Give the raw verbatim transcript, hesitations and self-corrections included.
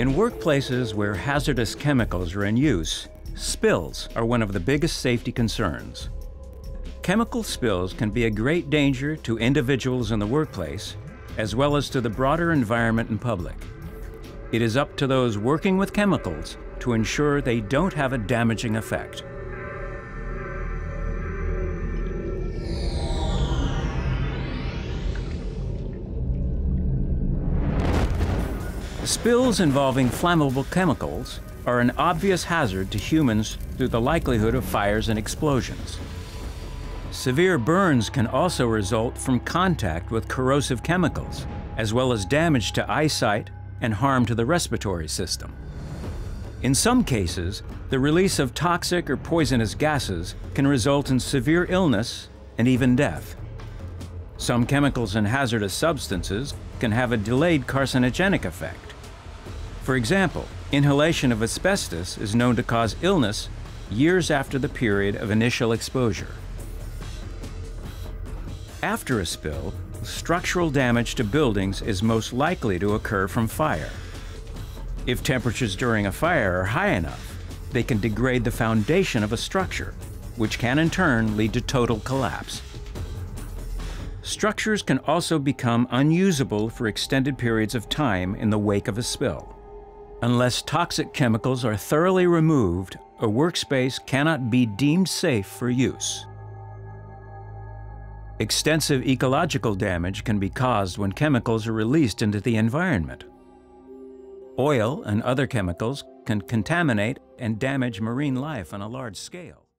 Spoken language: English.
In workplaces where hazardous chemicals are in use, spills are one of the biggest safety concerns. Chemical spills can be a great danger to individuals in the workplace, as well as to the broader environment and public. It is up to those working with chemicals to ensure they don't have a damaging effect. Spills involving flammable chemicals are an obvious hazard to humans through the likelihood of fires and explosions. Severe burns can also result from contact with corrosive chemicals, as well as damage to eyesight and harm to the respiratory system. In some cases, the release of toxic or poisonous gases can result in severe illness and even death. Some chemicals and hazardous substances can have a delayed carcinogenic effect. For example, inhalation of asbestos is known to cause illness years after the period of initial exposure. After a spill, structural damage to buildings is most likely to occur from fire. If temperatures during a fire are high enough, they can degrade the foundation of a structure, which can in turn lead to total collapse. Structures can also become unusable for extended periods of time in the wake of a spill. Unless toxic chemicals are thoroughly removed, a workspace cannot be deemed safe for use. Extensive ecological damage can be caused when chemicals are released into the environment. Oil and other chemicals can contaminate and damage marine life on a large scale.